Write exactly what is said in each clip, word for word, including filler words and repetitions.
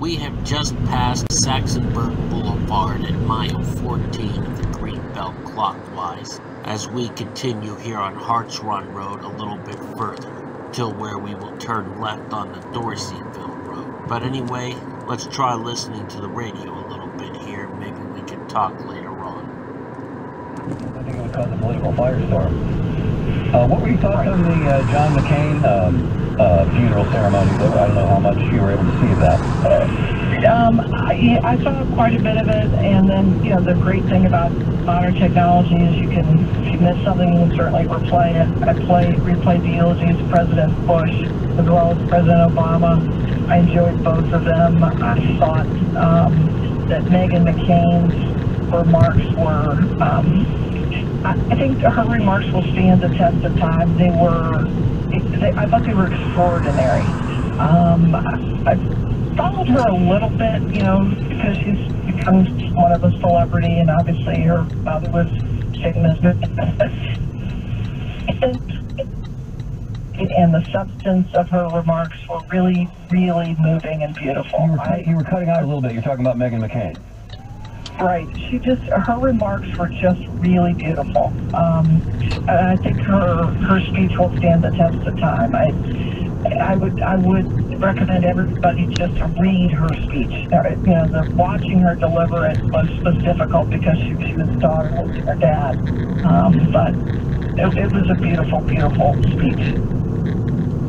We have just passed Saxonburg Boulevard at mile fourteen of the Green Belt Clockwise as we continue here on Hart's Run Road a little bit further till where we will turn left on the Dorseyville Road. But anyway, let's try listening to the radio a little bit here. Maybe we can talk later on. I think it would cause a political firestorm. Uh, what were your thoughts on the uh, John McCain um, Uh, funeral ceremony? Though I don't know how much you were able to see of that. Uh, um, I, I saw quite a bit of it, and then, you know, the great thing about modern technology is you can, if you miss something, you can certainly replay it. I played, replayed the eulogies of President Bush as well as President Obama. I enjoyed both of them. I thought um, that Meghan McCain's remarks were, um, I, I think her remarks will stand the test of time. They were I thought they were extraordinary. Um, I, I followed her a little bit, you know, because she's become one of a celebrity, and obviously her father was taking this and, and the substance of her remarks were really, really moving and beautiful. You were, I, you were cutting out a little bit. You're talking about Meghan McCain. Right. She just, her remarks were just really beautiful. Um, I think her her speech will stand the test of time. I I would I would recommend everybody just to read her speech. You know, the, watching her deliver it was, was difficult because she, she was the daughter of her dad. Um, but it, it was a beautiful, beautiful speech.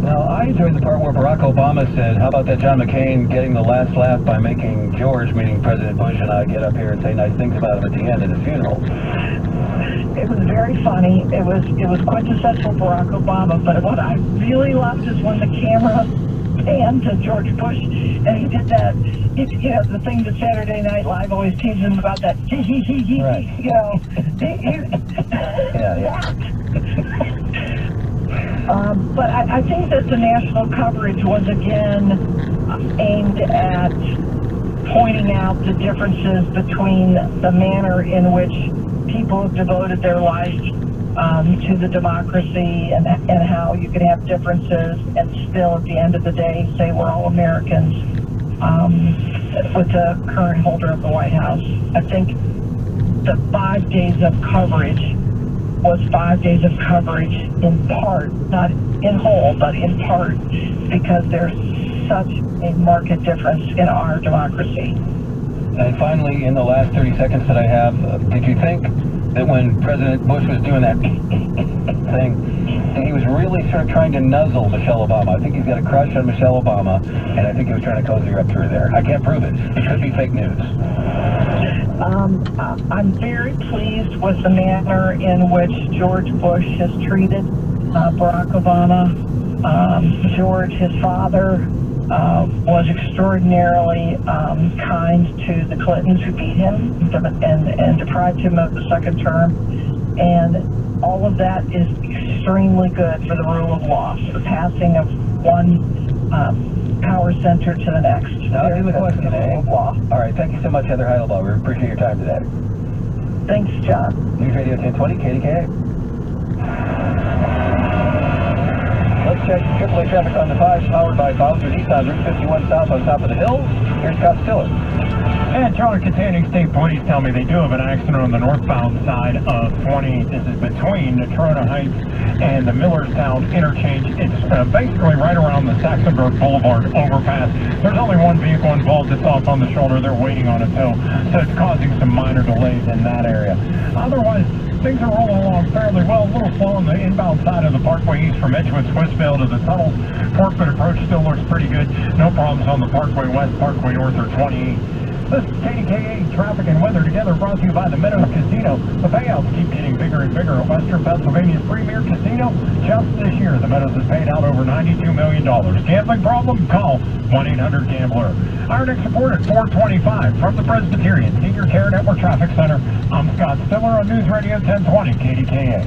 Now, I enjoyed the part where Barack Obama said, how about that John McCain getting the last laugh by making George, meaning President Bush, and I get up here and say nice things about him at the end of his funeral. It was very funny. It was it was quintessential Barack Obama, but what I really loved is when the camera panned to George Bush, and he did that, it, you know, the thing that Saturday Night Live always teases him about that, hee hee hee hee, right. You know. Yeah, yeah. Um, but I, I think that the national coverage was again aimed at pointing out the differences between the manner in which people have devoted their lives um, to the democracy and, and how you can have differences and still at the end of the day say we're all Americans um, with the current holder of the White House. I think the five days of coverage was five days of coverage in part, not in whole, but in part because there's such a marked difference in our democracy. And finally, in the last thirty seconds that I have, uh, did you think that when President Bush was doing that thing, that he was really sort of trying to nuzzle Michelle Obama? I think he's got a crush on Michelle Obama, and I think he was trying to cozy her up through there. I can't prove it. It could be fake news. Um, I'm very pleased with the manner in which George Bush has treated uh, Barack Obama. Um, George, his father, uh, was extraordinarily um, kind to the Clintons who beat him and, and deprived him of the second term. And all of that is extremely good for the rule of law, the passing of one um, power center to the next. Now, I'll do the question today. All right, thank you so much, Heather Heidelbaugh. We appreciate your time today. Thanks, John. News Radio ten twenty, K D K A. Let's check triple A traffic on the five, powered by Bowser Nissan, Route fifty-one south on top of the hills. Here's Scott Stiller. And Charlie, containing state police tell me they do have an accident on the northbound side of twenty. This is between the Toronto Heights and the Millerstown interchange. It's uh, basically right around the Saxonburg Boulevard overpass. There's only one vehicle involved. It's off on the shoulder. They're waiting on a tow, so it's causing some minor delays in that area. Otherwise, things are rolling along fairly well. A little slow on the inbound side of the Parkway east from Edgewood Swissvale to the tunnels. Portford approach still looks pretty good. No problems on the Parkway west, Parkway north, or twenty-eight. This is K D K A Traffic and Weather Together, brought to you by the Meadows Casino. The payouts keep getting bigger and bigger at Western Pennsylvania's premier casino. Just this year, the Meadows has paid out over ninety-two million dollars. Gambling problem? Call one eight hundred gambler. Our next report at four twenty-five from the Presbyterian Senior Care Network Traffic Center. I'm Scott Stiller on News Radio ten twenty K D K A.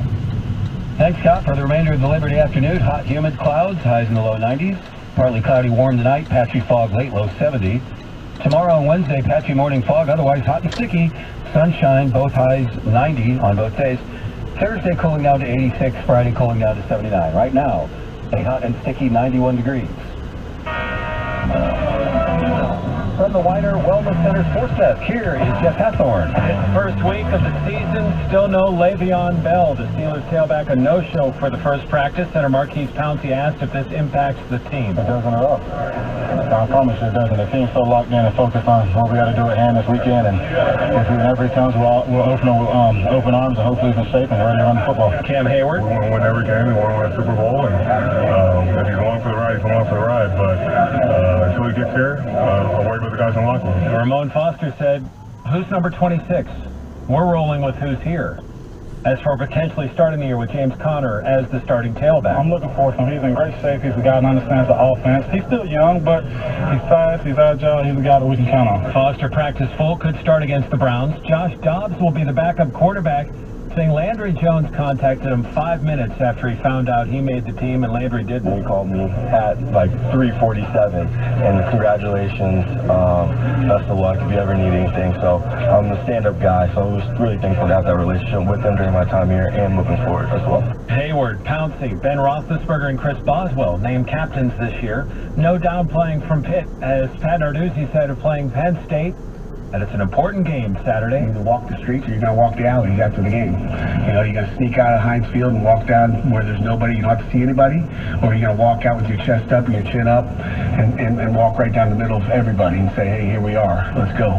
Thanks, Scott. For the remainder of the Labor Day afternoon, hot, humid clouds, highs in the low nineties. Partly cloudy, warm tonight, patchy fog late, low seventy. Tomorrow and Wednesday, patchy morning fog, otherwise hot and sticky. Sunshine, both highs ninety on both days. Thursday cooling down to eighty-six, Friday cooling down to seventy-nine. Right now, a hot and sticky ninety-one degrees. the Weiner Wellness Center Sports Desk. Here is Jeff Hathorn. It's the first week of the season. Still no Le'Veon Bell. The Steelers tailback a no-show for the first practice. Center Marquise Pouncey asked if this impacts the team. It doesn't at all. I promise you it doesn't. The team's so locked in and focused on what we got to do at hand this weekend. And if we ever comes, we'll, we'll open um, open arms and hopefully we're safe and ready to run the football. Cam Hayward. We want to win every game. We want to win a Super Bowl. And um, if he's along for the ride, he's along for the ride. But uh, until he gets here, uh, I'll worry about the guys in the locker room. Ramon Foster said, who's number twenty-six? We're rolling with who's here. As for potentially starting the year with James Conner as the starting tailback. I'm looking forward to him. He's in great shape. He's a guy that understands the offense. He's still young, but he's fast, he's agile, he's a guy that we can count on. Foster practice full, could start against the Browns. Josh Dobbs will be the backup quarterback, saying Landry Jones contacted him five minutes after he found out he made the team and Landry didn't. He called me at like three forty-seven and congratulations, um, best of luck if you ever need anything. So I'm the stand-up guy, so I was really thankful to have that relationship with him during my time here and moving forward as well. Hayward, Pouncey, Ben Roethlisberger, and Chris Boswell named captains this year. No downplaying from Pitt, as Pat Narduzzi said of playing Penn State. And it's an important game Saturday. You either walk the streets or you're going to walk the alleys after the game. You know, you got to sneak out of Heinz Field and walk down where there's nobody, you don't have to see anybody, or you're going to walk out with your chest up and your chin up and, and, and walk right down the middle of everybody and say, hey, here we are, let's go.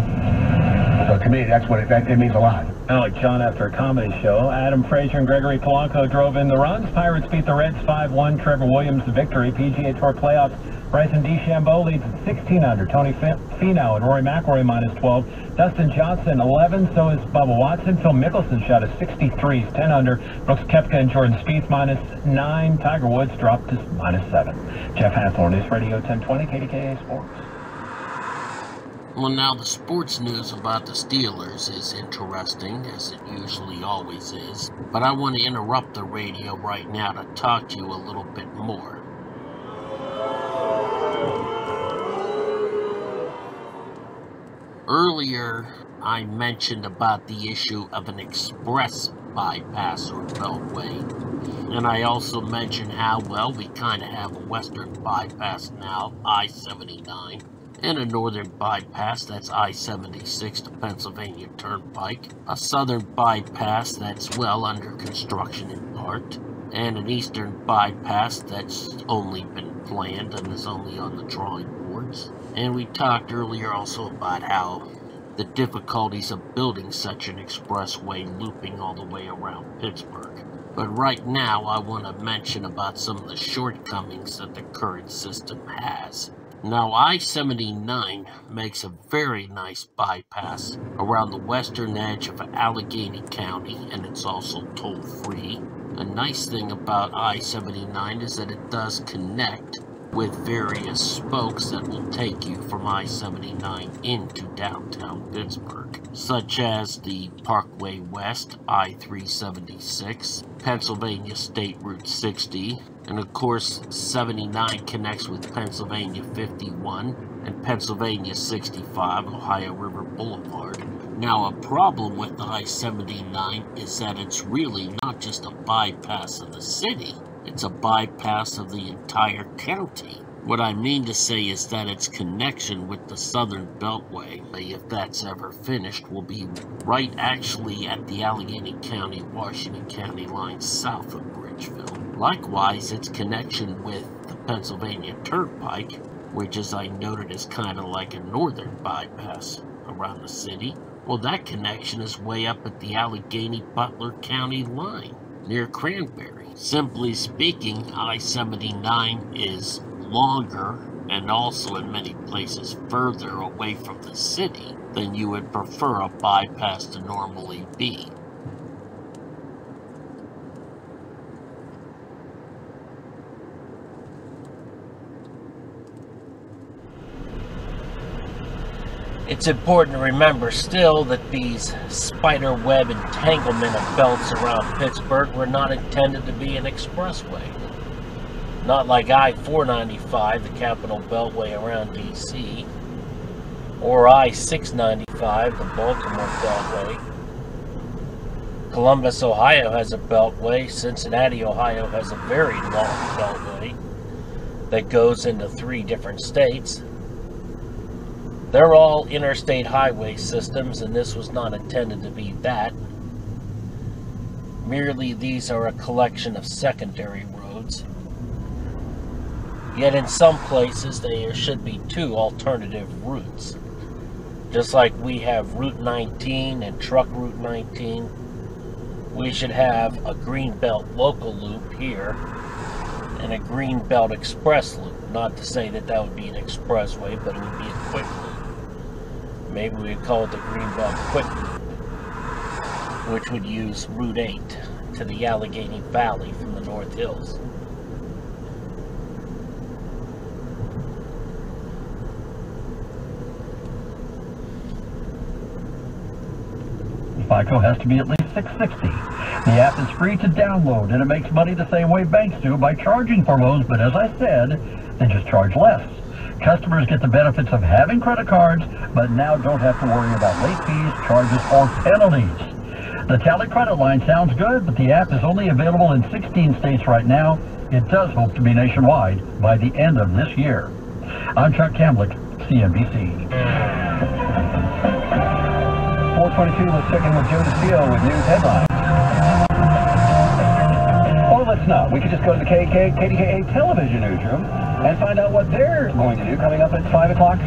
So to me, that's what it, that, it means a lot. Alec John after a comedy show. Adam Frazier and Gregory Polanco drove in the runs. Pirates beat the Reds five one. Trevor Williams the victory. P G A Tour playoffs. Bryson DeChambeau leads at sixteen under. Tony Finau and Rory McIlroy minus twelve. Dustin Johnson eleven. So is Bubba Watson. Phil Mickelson shot a sixty-three, he's ten under. Brooks Koepka and Jordan Spieth minus nine. Tiger Woods dropped to minus seven. Jeff Hathorn, News Radio ten twenty K D K A Sports. Well, now the sports news about the Steelers is interesting, as it usually always is, but I want to interrupt the radio right now to talk to you a little bit more. Earlier, I mentioned about the issue of an express bypass or beltway, and I also mentioned how, well, we kind of have a western bypass now, I seventy-nine. And a northern bypass, that's I seventy-six to Pennsylvania Turnpike, a southern bypass that's well under construction in part, and an eastern bypass that's only been planned and is only on the drawing boards. And we talked earlier also about how the difficulties of building such an expressway looping all the way around Pittsburgh. But right now I want to mention about some of the shortcomings that the current system has. Now, I seventy-nine makes a very nice bypass around the western edge of Allegheny County, and it's also toll-free. A nice thing about I seventy-nine is that it does connect with various spokes that will take you from I seventy-nine into downtown Pittsburgh, such as the Parkway West, I three seventy-six, Pennsylvania State Route sixty, and of course seventy-nine connects with Pennsylvania fifty-one and Pennsylvania sixty-five, Ohio River Boulevard. Now, a problem with I seventy-nine is that it's really not just a bypass of the city, it's a bypass of the entire county. What I mean to say is that its connection with the Southern Beltway, if that's ever finished, will be right actually at the Allegheny County, Washington County line south of Bridgeville. Likewise, its connection with the Pennsylvania Turnpike, which as I noted is kind of like a northern bypass around the city, well, that connection is way up at the Allegheny-Butler County line near Cranberry. Simply speaking, I seventy-nine is longer and also in many places further away from the city than you would prefer a bypass to normally be. It's important to remember still that these spider web entanglement of belts around Pittsburgh were not intended to be an expressway. Not like I four ninety-five, the Capitol Beltway around D C, or I six ninety-five, the Baltimore Beltway. Columbus, Ohio has a beltway. Cincinnati, Ohio has a very long beltway that goes into three different states. They're all interstate highway systems, and this was not intended to be that. Merely these are a collection of secondary roads. Yet in some places there should be two alternative routes. Just like we have Route nineteen and Truck Route nineteen, we should have a Green Belt local loop here and a Green Belt express loop. Not to say that that would be an expressway, but it would be a quick loop. Maybe we'd call it the Green Belt Quick Loop, which would use Route eight to the Allegheny Valley from the North Hills. FICO has to be at least six sixty. The app is free to download, and it makes money the same way banks do by charging for loans, but as I said, they just charge less. Customers get the benefits of having credit cards, but now don't have to worry about late fees, charges, or penalties. The Tally Credit Line sounds good, but the app is only available in sixteen states right now. It does hope to be nationwide by the end of this year. I'm Chuck Kamlick, C N B C. four twenty-two, let's check in with Joe DeCillo with news headlines. Or let's not. We could just go to the K D K A television newsroom and find out what they're going to do coming up at five o'clock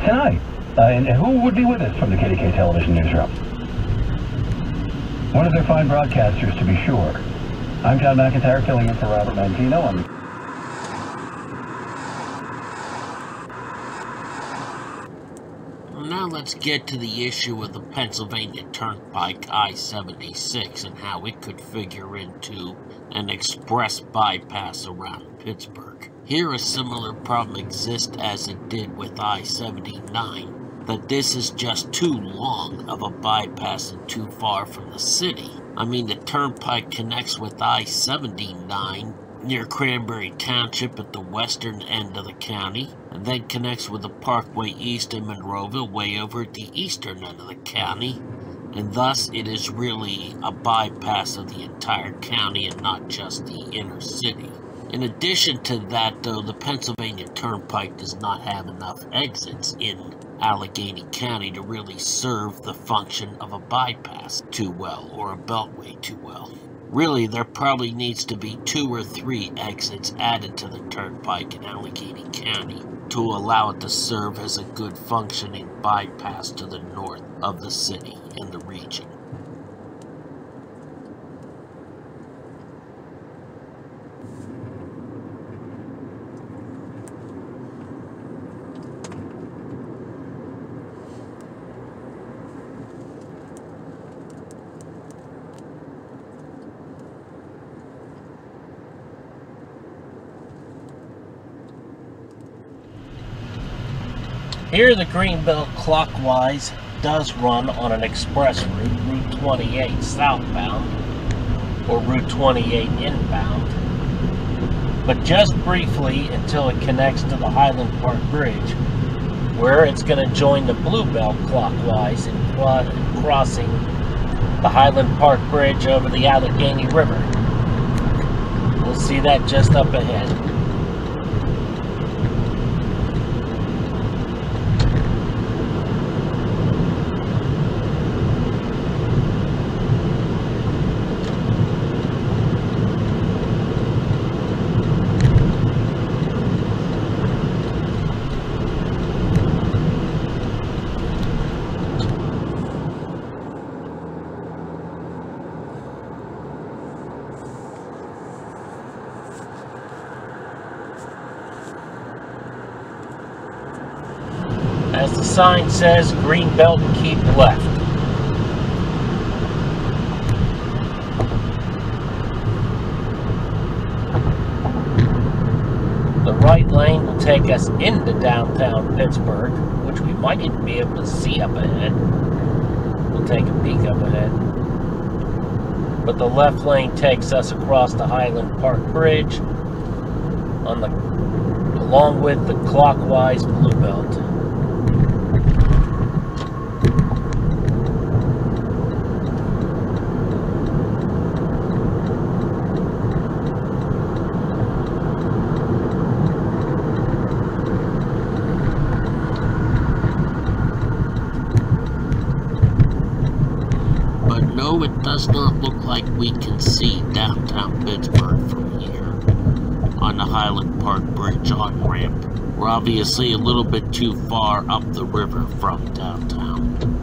tonight. Uh, and who would be with us from the K D K A television newsroom? One of their fine broadcasters, to be sure. I'm John McIntyre, filling in for Robert Mantino. I'm Now let's get to the issue of the Pennsylvania Turnpike I seventy-six and how it could figure into an express bypass around Pittsburgh. Here a similar problem exists as it did with I seventy-nine, that this is just too long of a bypass and too far from the city. I mean, the Turnpike connects with I seventy-nine near Cranberry Township at the western end of the county, and then connects with the Parkway East in Monroeville way over at the eastern end of the county, and thus it is really a bypass of the entire county and not just the inner city. In addition to that, though, the Pennsylvania Turnpike does not have enough exits in Allegheny County to really serve the function of a bypass too well, or a beltway too well. Really, there probably needs to be two or three exits added to the Turnpike in Allegheny County to allow it to serve as a good functioning bypass to the north of the city and the region. Here the Green Belt Clockwise does run on an express route, Route twenty-eight southbound, or Route twenty-eight inbound, but just briefly until it connects to the Highland Park Bridge, where it's going to join the Blue Belt Clockwise in crossing the Highland Park Bridge over the Allegheny River. We'll see that just up ahead. The sign says Green Belt, keep left. The right lane will take us into downtown Pittsburgh, which we might even be able to see up ahead. We'll take a peek up ahead. But the left lane takes us across the Highland Park Bridge on the, along with the clockwise Blue Belt. No, it does not look like we can see downtown Pittsburgh from here on the Highland Park Bridge on-ramp. We're obviously a little bit too far up the river from downtown.